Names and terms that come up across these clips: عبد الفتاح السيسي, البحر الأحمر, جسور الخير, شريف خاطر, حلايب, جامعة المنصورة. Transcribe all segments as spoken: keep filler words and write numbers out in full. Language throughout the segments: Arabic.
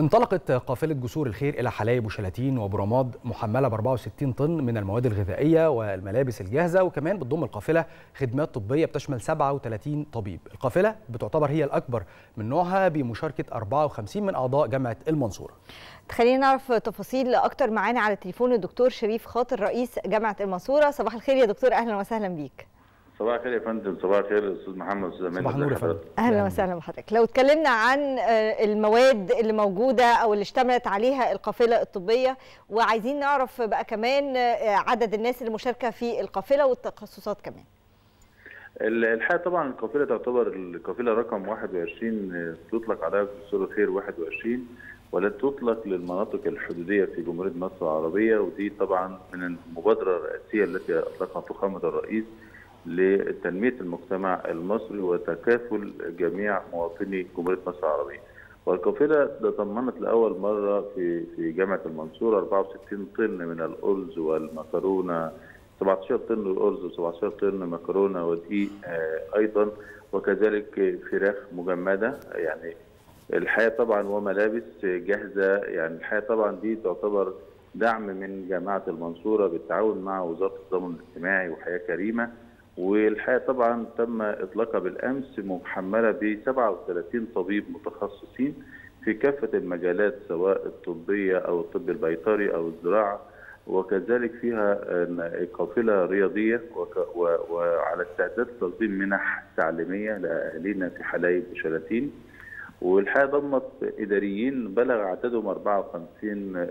انطلقت قافلة جسور الخير إلى حلايب وشلاتين وبرماد محملة ب أربعة وستين طن من المواد الغذائية والملابس الجاهزة، وكمان بتضم القافلة خدمات طبية بتشمل سبعة وثلاثين طبيب. القافلة بتعتبر هي الأكبر من نوعها بمشاركة أربعة وخمسين من أعضاء جامعة المنصورة. خلينا نعرف تفاصيل أكتر. معانا على التليفون الدكتور شريف خاطر رئيس جامعة المنصورة. صباح الخير يا دكتور، أهلا وسهلا بيك. صباح الخير يا فندم. صباح الخير استاذ محمد استاذ امين. اهلا وسهلا بحضرتك. لو اتكلمنا عن المواد اللي موجوده او اللي اشتملت عليها القافله الطبيه، وعايزين نعرف بقى كمان عدد الناس اللي مشاركه في القافله والتخصصات كمان. الحقيقه طبعا القافله تعتبر القافله رقم واحد وعشرين، تطلق عليها جسور الخير واحد وعشرين، ولا تطلق للمناطق الحدوديه في جمهوريه مصر العربيه، ودي طبعا من المبادره الرئاسيه التي اطلقها فخامه الرئيس لتنمية المجتمع المصري وتكافل جميع مواطني جمهورية مصر العربية. والقافلة ضمنت لأول مرة في في جامعة المنصورة أربعة وستين طن من الأرز والمكرونة، سبعة عشر طن أرز وسبعة عشر طن مكرونة ودقيق أيضا، وكذلك فراخ مجمدة يعني الحياة طبعا، وملابس جاهزة يعني الحياة طبعا. دي تعتبر دعم من جامعة المنصورة بالتعاون مع وزارة الضمان الاجتماعي وحياة كريمة. والحقيقه طبعا تم اطلاقها بالامس محمله ب سبعة وثلاثين طبيب متخصصين في كافه المجالات، سواء الطبيه او الطب البيطري او الزراعه، وكذلك فيها قافله رياضيه وعلى استعداد تنظيم منح تعليميه لاهالينا في حلايب وشلاتين. والحقيقه ضمت اداريين بلغ عددهم أربعة وخمسين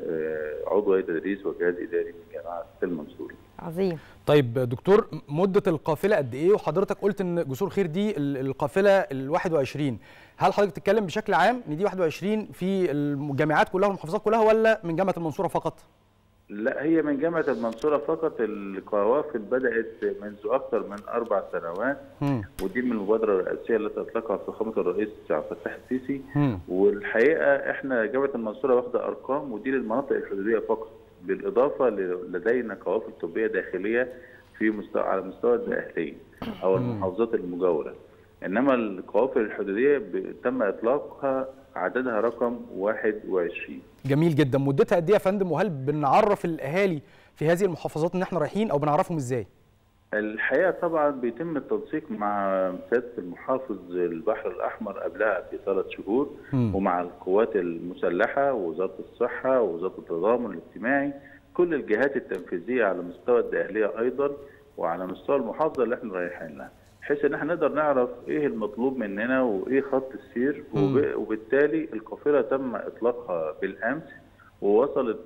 عضو تدريس وجهاز اداري من جامعه المنصورة. عظيم. طيب دكتور، مده القافله قد ايه؟ وحضرتك قلت ان جسور الخير دي القافله الواحد وعشرين، هل حضرتك بتتكلم بشكل عام ان دي واحد وعشرين في الجامعات كلها والمحافظات كلها، ولا من جامعه المنصوره فقط؟ لا، هي من جامعه المنصوره فقط. القوافل بدات منذ اكثر من اربع سنوات، م. ودي من المبادره الرئاسيه التي اطلقها فخامه الرئيس عبد الفتاح السيسي. والحقيقه احنا جامعه المنصوره واخده ارقام، ودي للمناطق الحدوديه فقط، بالاضافه لدينا قوافل طبيه داخليه في مستوى على مستوى الدقهليه او المحافظات المجاوره، انما القوافل الحدوديه تم اطلاقها عددها رقم واحد وعشرين. جميل جدا. مدتها قد ايه يا فندم؟ وهل بنعرف الاهالي في هذه المحافظات ان احنا رايحين، او بنعرفهم ازاي؟ الحقيقه طبعا بيتم التنسيق مع سياده المحافظ البحر الاحمر قبلها بثلاث شهور، م. ومع القوات المسلحه ووزاره الصحه ووزاره التضامن الاجتماعي، كل الجهات التنفيذيه على مستوى الدقهليه ايضا وعلى مستوى المحافظه اللي احنا رايحين لها، بحيث ان احنا نقدر نعرف ايه المطلوب مننا وايه خط السير. وبالتالي القافله تم اطلاقها بالامس ووصلت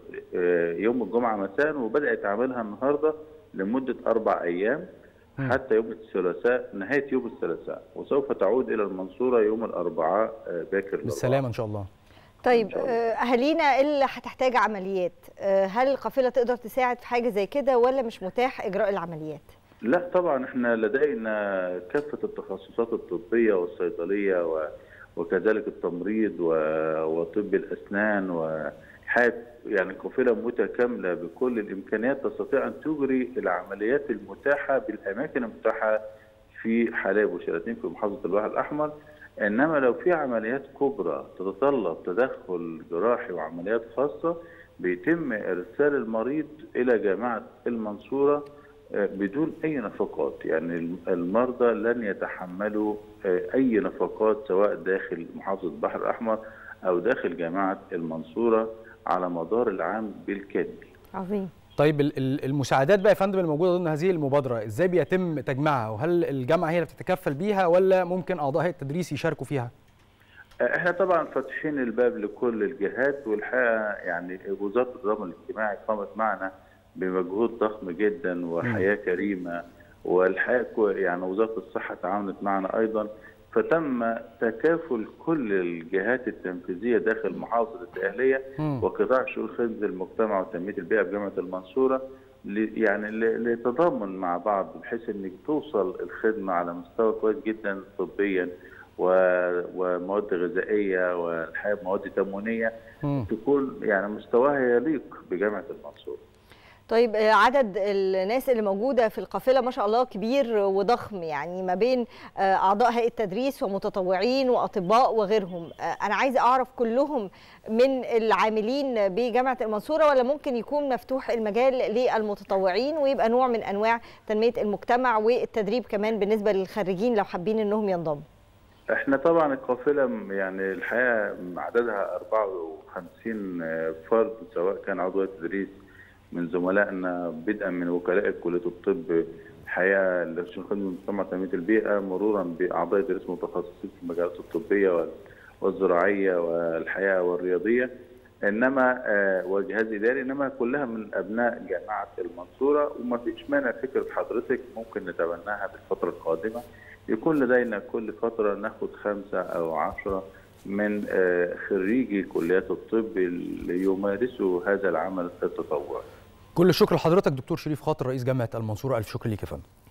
يوم الجمعه مساء، وبدات عملها النهارده لمده اربع ايام حتى يوم الثلاثاء، نهايه يوم الثلاثاء، وسوف تعود الى المنصوره يوم الاربعاء باكر بالسلامه ان شاء الله. طيب اهالينا اللي هتحتاج عمليات، هل القافله تقدر تساعد في حاجه زي كده، ولا مش متاح اجراء العمليات؟ لا طبعا احنا لدينا كافه التخصصات الطبيه والصيدليه وكذلك التمريض وطب الاسنان، وحاجه يعني قافله متكامله بكل الامكانيات تستطيع ان تجري العمليات المتاحه بالاماكن المتاحه في حلايب وشلاتين في محافظه البحر الاحمر. انما لو في عمليات كبرى تتطلب تدخل جراحي وعمليات خاصه، بيتم ارسال المريض الى جامعه المنصوره بدون أي نفقات، يعني المرضى لن يتحملوا أي نفقات سواء داخل محافظة البحر الأحمر أو داخل جامعة المنصورة على مدار العام بالكامل. عظيم. طيب المساعدات بقى يا فندم الموجودة ضمن هذه المبادرة، إزاي بيتم تجميعها؟ وهل الجامعة هي اللي بتتكفل بيها، ولا ممكن أعضاء هيئة التدريس يشاركوا فيها؟ احنا طبعا فاتحين الباب لكل الجهات، والحقيقة يعني وزارة الضمان الاجتماعي قامت معنا بمجهود ضخم جدا وحياه كريمه، والحقيقه يعني وزاره الصحه تعاونت معنا ايضا، فتم تكافل كل الجهات التنفيذيه داخل محافظه الدقهليه وقطاع شؤون خدمه المجتمع وتنميه البيئه بجامعه المنصوره، يعني لتضامن مع بعض بحيث انك توصل الخدمه على مستوى كويس جدا طبيا ومواد غذائيه والحقيقه مواد تموينيه تكون يعني مستواها يليق بجامعه المنصوره. طيب عدد الناس اللي موجودة في القافلة ما شاء الله كبير وضخم، يعني ما بين أعضاء هيئة التدريس ومتطوعين وأطباء وغيرهم. أنا عايزة أعرف كلهم من العاملين بجامعة المنصورة، ولا ممكن يكون مفتوح المجال للمتطوعين ويبقى نوع من أنواع تنمية المجتمع والتدريب كمان بالنسبة للخريجين لو حابين أنهم ينضموا؟ احنا طبعا القافله يعني الحقيقه عددها أربعة وخمسين فرد، سواء كان عضو تدريس من زملائنا بدءا من وكلاء كليه الطب، الحقيقه لشؤون خدمه المجتمع تنميه البيئه، مرورا باعضاء تدريس متخصصين في المجالات الطبيه والزراعيه والحياه والرياضيه، انما وجهاز اداري، انما كلها من ابناء جامعه المنصوره. وما فيش مانع فكره حضرتك ممكن نتبناها بالفتره القادمه، يكون لدينا كل فترة ناخد خمسة أو عشرة من خريجي كليات الطب اللي يمارسوا هذا العمل التطوعي. كل الشكر لحضرتك دكتور شريف خاطر رئيس جامعة المنصورة، ألف شكر ليك يا فندم.